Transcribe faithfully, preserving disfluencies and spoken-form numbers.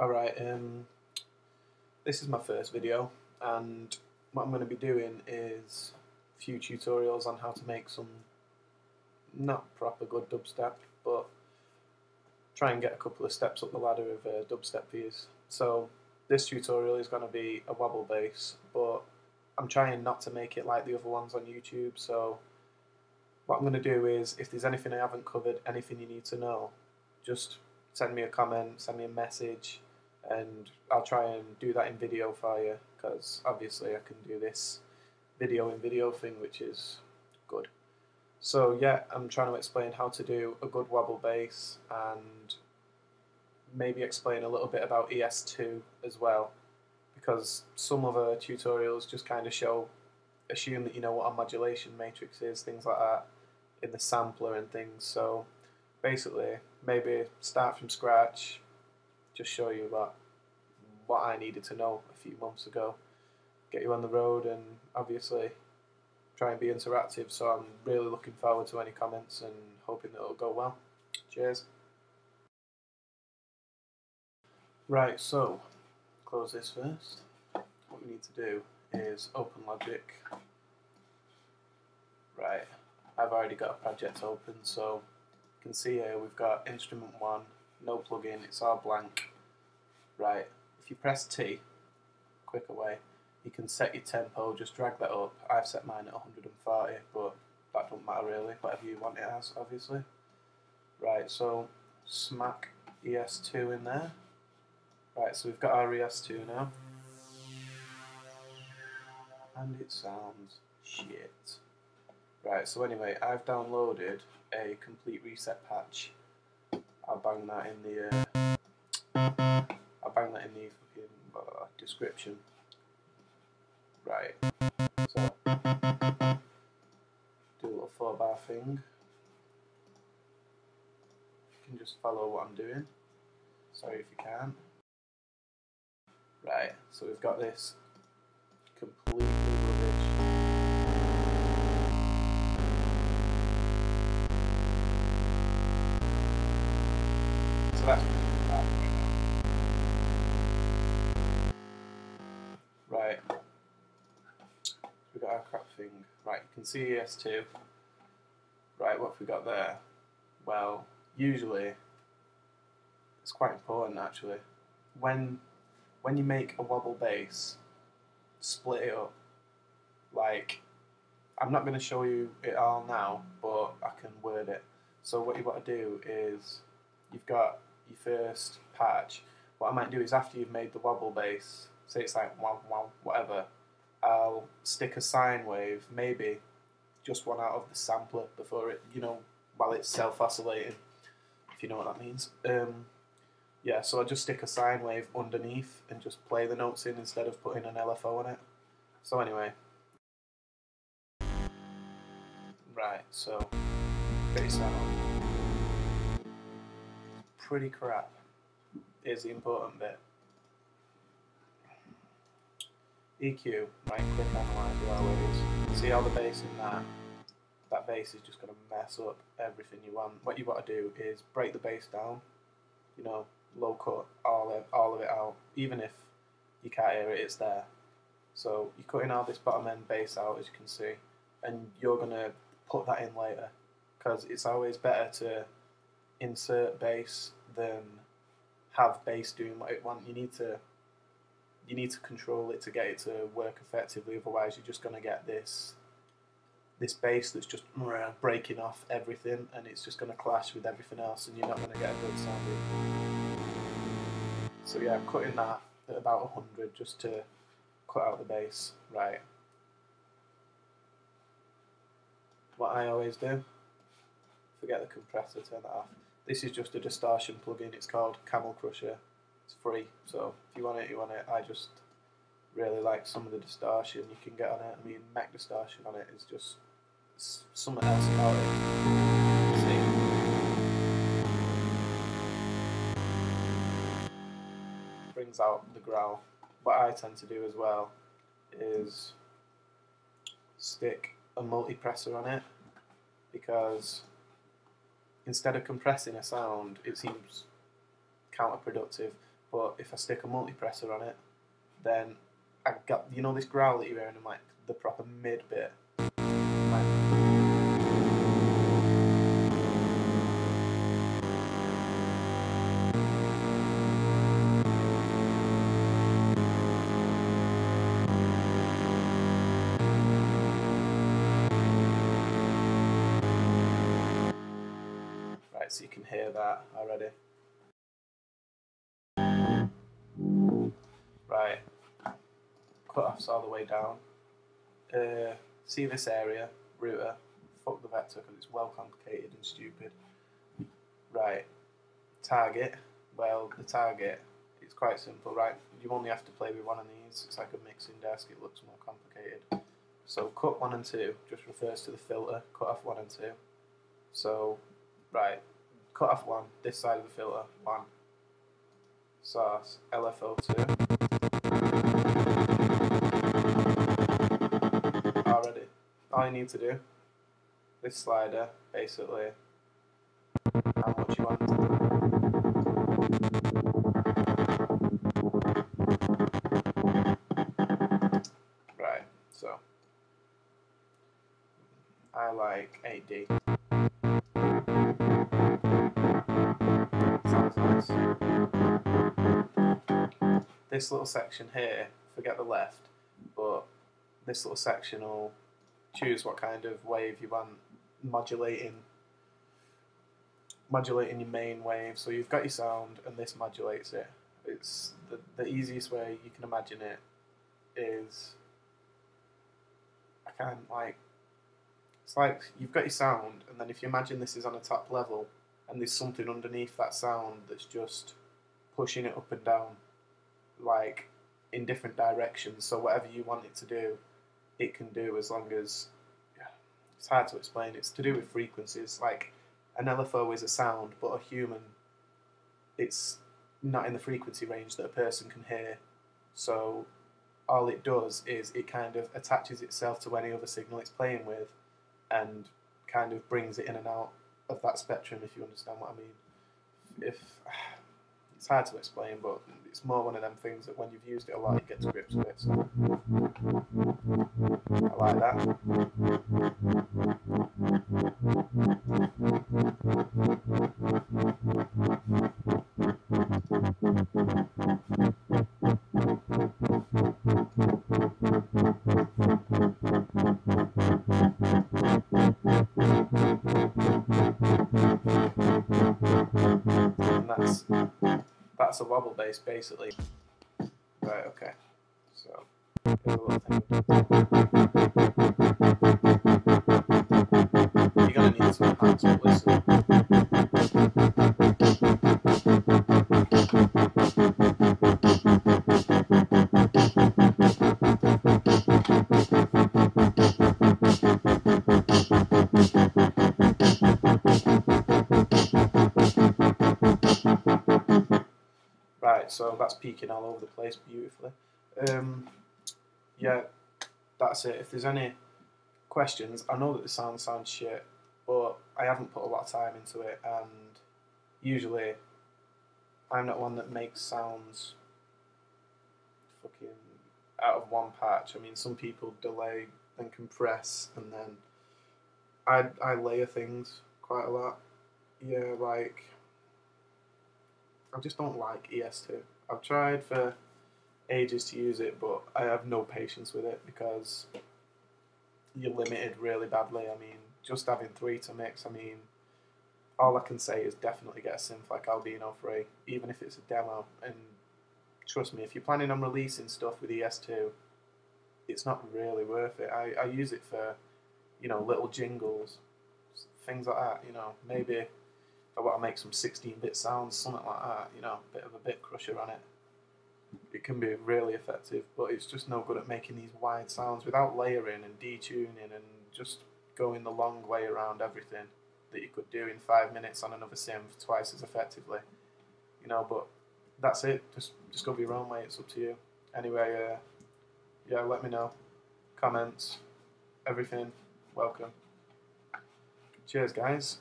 Alright, um, this is my first video, and what I'm going to be doing is a few tutorials on how to make some not proper good dubstep, but try and get a couple of steps up the ladder of uh, dubstep views. So this tutorial is going to be a wobble bass, but I'm trying not to make it like the other ones on YouTube. So what I'm going to do is, if there's anything I haven't covered, anything you need to know, just send me a comment, send me a message, and I'll try and do that in video for you, because obviously I can do this video in video thing, which is good. So yeah, I'm trying to explain how to do a good wobble bass, and maybe explain a little bit about E S two as well, because some other tutorials just kind of show, assume that you know what a modulation matrix is, things like that, in the sampler and things. So basically, maybe start from scratch, just show you what, what I needed to know a few months ago, get you on the road, and obviously try and be interactive. So I'm really looking forward to any comments and hoping that it'll go well. Cheers. Right, so close this first. What we need to do is open Logic. Right, I've already got a project open, so you can see here we've got instrument one, no plugin, it's all blank. Right, if you press T, quick away, you can set your tempo, just drag that up. I've set mine at one hundred and forty, but that don't matter really, whatever you want it as, obviously. Right, so smack E S two in there. Right, so we've got our E S two now. And it sounds shit. Right, so anyway, I've downloaded a complete reset patch. I'll bang that in the uh, I'll bang that in the fucking uh, description. Right. So do a little four bar thing. You can just follow what I'm doing. Sorry if you can't. Right, so we've got this completely rubbish. So that's pretty bad right now. Right. We've got our crap thing. Right, you can see E S two. Right, what have we got there? Well, usually it's quite important actually. When when you make a wobble bass, split it up. Like, I'm not going to show you it all now, but I can word it. So what you want to do is, you've got your first patch. What I might do is, after you've made the wobble bass, say it's like wow wow whatever, I'll stick a sine wave, maybe just one out of the sampler before it, you know, while it's self-oscillating, if you know what that means. Um, Yeah, so I just stick a sine wave underneath and just play the notes in instead of putting an L F O on it. So anyway. Right, so bass sound. Pretty crap is the important bit. E Q, right click analyzer always. See all the bass in that? That bass is just gonna mess up everything you want. What you want to do is break the bass down, you know, low cut, all of, all of it out, even if you can't hear it, it's there. So you're cutting all this bottom end bass out, as you can see, and you're going to put that in later, because it's always better to insert bass than have bass doing what it wants. You need to you need to control it to get it to work effectively, otherwise you're just going to get this this bass that's just breaking off everything, and it's just going to clash with everything else, and you're not going to get a good sound. So yeah, I'm cutting that at about one hundred just to cut out the bass. Right. What I always do, forget the compressor, turn that off. This is just a distortion plugin, it's called Camel Crusher. It's free, so if you want it, you want it. I just really like some of the distortion you can get on it. I mean, Mac distortion on it is just something else about it. See? Brings out the growl. What I tend to do as well is stick a multi-presser on it, because instead of compressing a sound, it seems counterproductive. but if I stick a multipressor on it, then I got, you know, this growl that you're hearing in like the proper mid bit. So you can hear that already. Right, cut offs all the way down. Uh, see this area, router, fuck the vector because it's well complicated and stupid. Right, target, well the target, it's quite simple, right? You only have to play with one of these, it's like a mixing desk, it looks more complicated. So cut one and two just refers to the filter, cut off one and two. So, right, cut off one, this side of the filter, one, source, L F O two. Already, all you need to do, this slider, basically, how much you want. Right, so, I like eight D. This little section here, forget the left, but this little section will choose what kind of wave you want modulating modulating your main wave. So you've got your sound and this modulates it. It's the, the easiest way you can imagine it is, I can't like, it's like you've got your sound and then if you imagine this is on a top level and there's something underneath that sound that's just pushing it up and down, like in different directions, so whatever you want it to do it can do, as long as, yeah, it's hard to explain, it's to do with frequencies. Like an L F O is a sound, but a human, it's not in the frequency range that a person can hear, so all it does is it kind of attaches itself to any other signal it's playing with and kind of brings it in and out of that spectrum, if you understand what I mean. If It's hard to explain, but it's more one of them things that when you've used it a lot, you get to grips with it. So I like that. And that's... that's a wobble bass, basically. Right, okay. So, here's a little thing. You're going to need some hands to listen. So that's peaking all over the place beautifully. Um, yeah, that's it. If there's any questions, I know that the sound sounds shit, but I haven't put a lot of time into it, and usually I'm not one that makes sounds fucking out of one patch. I mean, some people delay and compress, and then I, I layer things quite a lot. Yeah, like... I just don't like E S two. I've tried for ages to use it, but I have no patience with it because you're limited really badly. I mean, just having three to mix, I mean, all I can say is definitely get a synth like Albino three, even if it's a demo. And trust me, if you're planning on releasing stuff with E S two, it's not really worth it. I, I use it for, you know, little jingles, things like that, you know, maybe... I want to make some sixteen bit sounds, something like that, you know, a bit of a bit crusher on it. It can be really effective, but it's just no good at making these wide sounds without layering and detuning and just going the long way around everything that you could do in five minutes on another synth twice as effectively. You know, but that's it. Just just go your own way, it's up to you. Anyway, uh, yeah, let me know. Comments, everything, welcome. Cheers, guys.